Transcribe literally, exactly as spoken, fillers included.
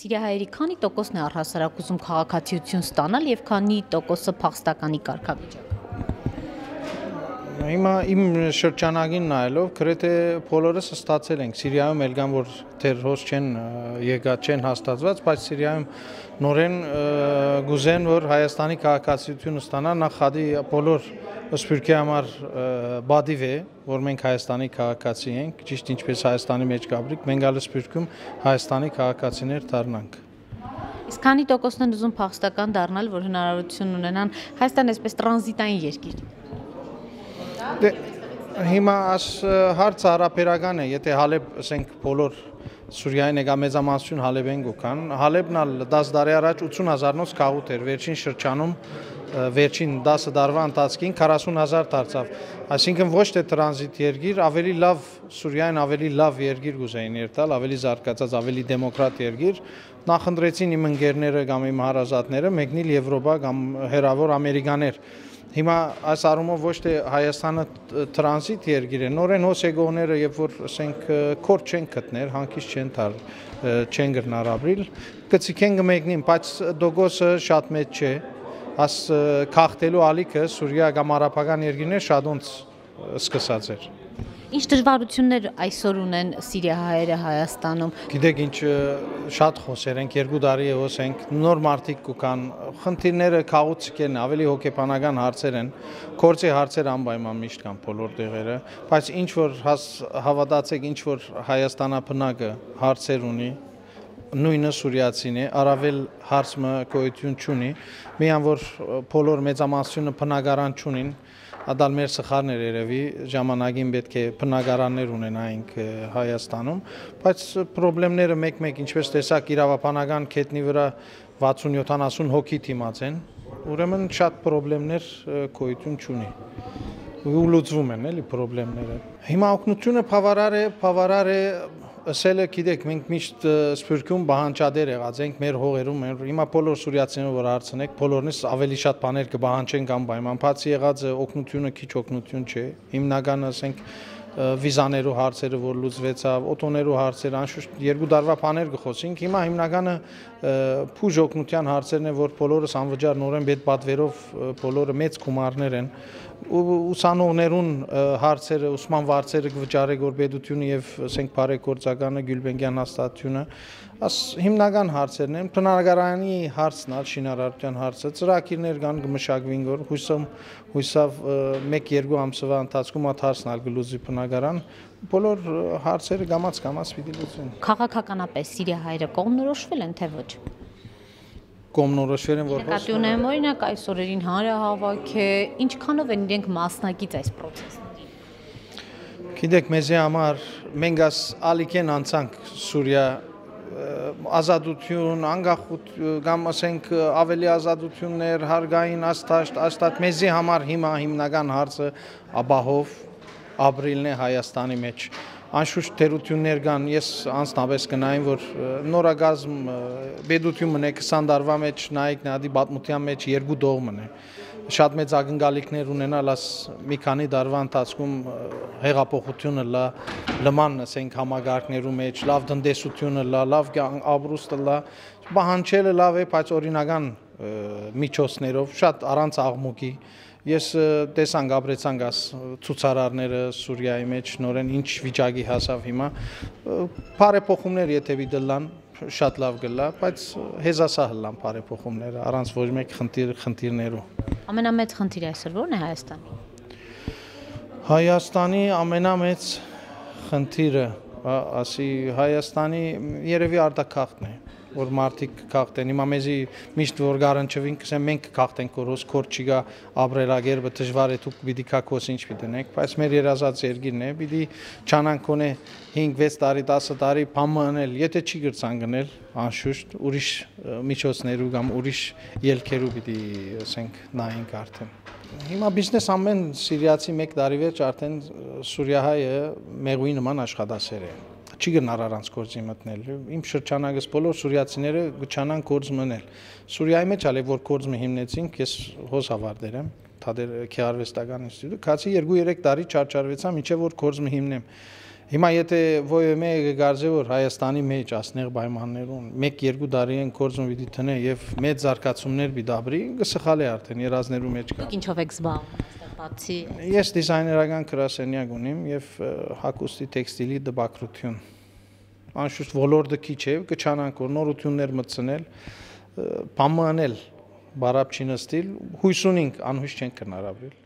Սիրիահայերի քանի տոկոսն է առհասարակում քաղաքացիություն ստանալ եւ քանի տոկոսը փախստականի կարգավիճակը։ Հիմա իմ շրջանագին նայելով գրեթե բոլորս ստացել ենք Սիրիայում, ելքան որ դեռ հոս չեն եկած, չեն հաստատված, բայց Սիրիայում նորեն գուզեն որ Հայաստանի քաղաքացիություն ստանան, նախ հադի բոլոր Սփյուռքի համար բադիվ է, որ մենք Հայաստանի քաղաքացի ենք, ճիշտ ինչպես Հայաստանի մեջ գաբրիկ, մենք ալ Սփյուռքում Հայաստանի քաղաքացիներ դառնանք։ Իսկ քանի տոկոսն են ուզում փախստական դառնալ, որ հնարավորություն ունենան Հայաստան այսպես տրանզիտային երկիր։ Դե հիմա աս հարց հարաբերական է, եթե Հալեբ, ասենք բոլոր Սուրիայեն եկա մեծամասնություն Հալեբեն գոքան, Հալեբն ալ տասը տարի առաջ ութսուն հազարից քաղուտ էր, վերջին շրջանում վերջին տասը տարվա ընթացքում քառասուն հազար դարձավ, այսինքն ոչ թե տրանզիտ երկիր, ավելի լավ Սուրիան ավելի լավ երկիր գուզեին երթալ, ավելի զարգացած, ավելի դեմոկրատ երկիր, նախընտրեցին իմ ընկերները կամ իմ հարազատները մեկնել Եվրոպա կամ հերավոր Ամերիկաներ։ Հիմա այս առումով ոչ թե Հայաստանը տրանզիտ երկիր է, նորեն հոս եկողները, երբ որ ասենք կորտ չեն գտնել, հանգիստ չեն դար, չեն գտնար ապրիլ, կցիկեն կմեկնին, բայց տոկոսը շատ մեծ չէ։ Աս քաղտելու ալիքը Սուրիա կամ արաբական երկիներ շատ ոնց սկսած էր։ Ինչ դժվարություններ այսօր ունեն սիրիահայերը Հայաստանում։ Գիտեք ինչ շատ խոսեր ենք, երկու տարի է հոս ենք, նոր մարդիկ կան, խնդիրները քաղուցիկ են, ավելի հոգեբանական հարցեր են, կորցի հարցեր անպայման միշտ կան բոլոր տեղերը, բայց ինչ որ հավատացեք, ինչ որ հայաստանաբնակը հարցեր ունի, նույնը սուրիացին է, առավել հարցը գոյություն չունի, միայն որ բոլոր մեծամասնությունը բնակարան չունին, ադալ մեր սխալն էր երևի, ժամանակին պետք է բնակարաններ ունենայինք Հայաստանում, բայց խնդիրները մեկ-մեկ, ինչպես տեսաք, իրավաբանական կետնի վրա վաթսուն յոթանասուն հոգի դիմաց են, ուրեմն շատ խնդիրներ գոյություն չունի։ Ու լուծվում են էլի խնդիրները։ Հիմա օգնությունը բավարար է, բավարար է ասելը, գիտեք, մենք միշտ Սփյուռքում բանջարներ եղած ենք մեր հողերում, հիմա բոլոր սուրիացիները որ հարցնեք, բոլորնից ավելի շատ բաներ կբանջեն անպայման, բացի եղածը օգնությունը քիչ օգնություն չէ, հիմնականը ասենք վիզաներու հարցերը որ լուծվեցավ, օտոներու հարցերը, անշուշտ երկու տարվա բաներ գխոսինք, հիմա հիմնականը փուժ օգնության հարցերն է, որ բոլորս անվճար նորեն պետք պատվերով բոլորը մեծ գումարներ են, ուսանողներուն հարցերը, ուսման վարձերը վճարի գորբեդությունը եւ ասենք բարեգործականը Գյուլբենկյան հաստատությունը, աս հիմնական հարցերն են, բնակարանի հարցն ալ շինարարության հարցը, ծրագիրներ կան կմշակվին, որ հույսով հույսով մեկ-երկու ամսվա ընթացքում այդ հարցն ալ գլուզի բնակարան, բոլոր հարցերը կամաց կամաց պիտի լուծվեն։ Քաղաքականապես սիրիահայերը կողմնորոշվել են թե ոչ։ Կողմնորոշվել են, որ նկատի ունեմ, օրինակ այս օրերին հանրահավաք է, ինչքանով են իրենք մասնակից այս պրոցեսներին։ Գիտեք, մեզի համար մենք աս ալիքեն անցանք Սուրիա ազատություն, անկախություն, կամ ասենք ավելի ազատություններ, հարգային աստաշտ, աստատ մեզի համար հիմա հիմնական հարցը ապահով ապրիլն է Հայաստանի մեջ։ Անշուշտ թերություններ կան, ես անձնապես կնայեմ, որ նորագազմ պետությունն է քսան տարվա մեջ, նայեք նադի պատմության մեջ երկու դողմն է։ Շատ մեծ ակնկալիքներ ունենալ աս մի քանի տարվա ընթացքում հեղափոխությունը լա, լման ասենք համագարկներու մեջ, լավ տնտեսությունը լա, լավ ապրուստը լա, պահանջելը լավ է, բայց օրինական միջոցներով, շատ առանց աղմուկի։ Ես տեսանք, ապրեցանք աս ցուցարարները Սուրիայի մեջ, նորեն ինչ վիճակի հասավ հիմա, բարեփոխումներ եթե դլան, շատ լավ գլա, բայց հեզասա հլան բարեփոխումները, առանց ոչ մեկ խնդիր խնդիրներու։ Ամենամեծ խնդիրը այսօր ո՞րն է Հայաստանի։ Հայաստանի ամենամեծ խնդիրը, ասի Հայաստանի երևի արտաքաղաքն է, որ մարդիկ կքաղտեն, հիմա մեզի միշտ որ գարանչվին, կսեմ մենք կքաղտենք, որ հոս քորտ չի գա ապրելակերպը դժվար է, դուք պիտի քաքոս ինչ պիտենեք, բայց մեր երազած երկիրն է, պիտի չանանք գոնե հինգ վեց տարի, տասը տարի փամանել, եթե չի գրցանգնել, անշուշտ ուրիշ միջոցներով կամ ուրիշ ելքերով պիտի ասենք նայենք արդեն։ Հիմա բիզնես ամեն սիրիացի մեկ տարի վերջ արդեն Սուրիահայը մեղուի նման աշխատասեր է։ Չի գնար առանց գործի մտնել, իմ շրջանագս բոլոր սուրիացիները գչանան գործ մնել։ Սուրիայի մեջ ալ է, որ գործը հիմնեցինք, ես հոս ավարտել եմ, թադեր քիարվեստական ինստիտուտ, քացի երկու-երեք տարի չարչարվեցա, մինչև որ գործը հիմնեմ։ Հիմա եթե ո՞վ է գարժե որ Հայաստանի մեջ ասներ պայմաններում մեկ երկու տարի են կորձում պիտի տնեն եւ մեծ զարգացումներ պիտի ապրի, սխալ է արդեն երազներու մեջ կա։ Դուք ինչով եք զբաղվում։ Ես դիզայներական գրասենյակ ունիմ եւ հագուստի տեքստիլի դպրոցություն։ Անշուշտ ոլորտը քիչ է, կչանանք որ նորություններ մտցնել, պամանել, բարապ չնստիլ, հույս ունենք, անհույս չենք հնարավորել։